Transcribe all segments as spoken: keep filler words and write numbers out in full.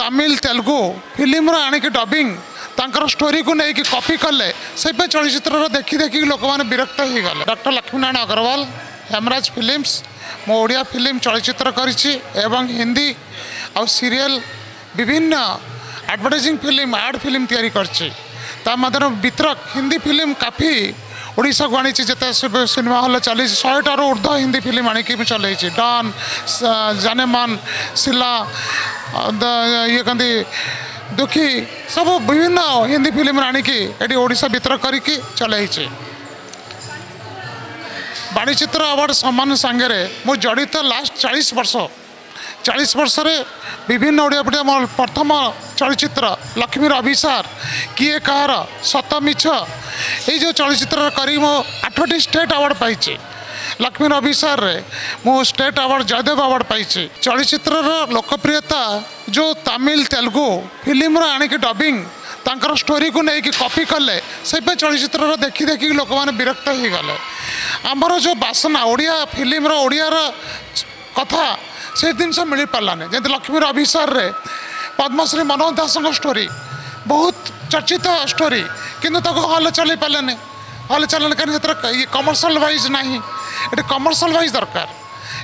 Tamil Telugu film आणिक dubbing तांकर story को लेकिन कॉपी कले से चलचित्र देखी देखी लोक मैंने विरक्त हो गले। डॉक्टर लक्ष्मीनारायण अग्रवाल हेमराज फिल्म्स मो ओडिया फिल्म चलचित्र करिछि एवं हिंदी और सीरियल विभिन्न एडवर्टाइजिंग फिल्म आड फिल्म तैयारी करछि। ता मदर वितरक हिंदी फिल्म काफ़ी ओडिशा को आनी जिते सिनेमा हल चली शहेटार ऊर्ध्व हिंदी फिल्म आणिक चल डन जानेमान सिला ये कहते दुखी सब विभिन्न हिंदी फिल्म आणिक ये ओडिशा वितरक करके चलती। बाणीचित्र अवार्ड सम्मान सांगे मु जड़ित लास्ट चालीस वर्ष चालीस वर्ष विभिन्न ओडिया पड़िया मोर प्रथम चलचित्र लक्ष्मीर अभिसार किए कहार सत मिछ ये जो चलचित्र करी मो आठटी स्टेट अवार्ड पाई। लक्ष्मीर अभिसार रे मो स्टेट अवार्ड जयदेव अवार्ड पाई। चलचित्र लोकप्रियता जो तमिल तेलुगु फिल्म आणिक डबिंग तांकर स्टोरी को लेकिन कॉपी कले से चलचित्र देखी देखी लोक मैंने विरक्त हो गले। आमर जो बासना ओडिया फिल्म ओडियार कथा से जिनस मिल पारानी जमी लक्ष्मीर अभिसार रे पद्मश्री मनोज दास स्टोरी बहुत चर्चित स्टोरी किंतु ताको हल चल पारे हल चल कहीं कमर्शियल वाइज ना ये कमर्शियल वाइज दरकार।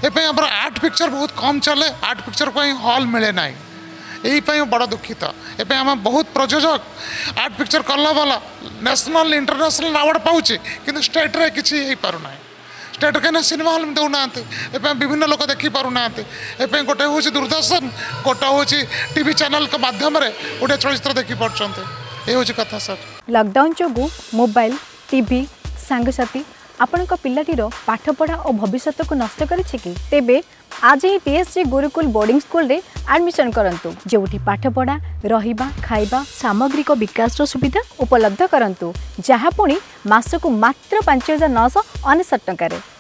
ये आम आर्ट पिक्चर बहुत कम चले आर्ट पिक्चर को हल मिले ना यही बड़ा दुखित। ये आम बहुत प्रयोजक आर्ट पिक्चर कला वाला नेशनल इंटरनेशनल अवार्ड पाचे कि स्टेट रे किसी हो पारना स्टेट कहीं सिनेमा हल में देना ये विभिन्न लोक देखी पारना ये गोटे हूँ दूरदर्शन गोटे हूँ टीवी चैनल के माध्यम गोटे चलचित्र देखी पार्टी ये हूँ कथा। सर लॉकडाउन जो मोबाइल टीवी सांगसाथी आपण पिलाटीर पाठपढ़ा और भविष्य को नष्ट करेछि तेबे आज ही टीएससी गुरुकुल बोर्डिंग स्कूल रे एडमिशन करंतु जोठी पाठपढ़ा रहिबा खाइबा सामग्रिक विकास सुविधा उपलब्ध करंतु जहाँ पुणी मासकु मात्र पाँच हज़ार नौ सौ अड़सठ टंका रे।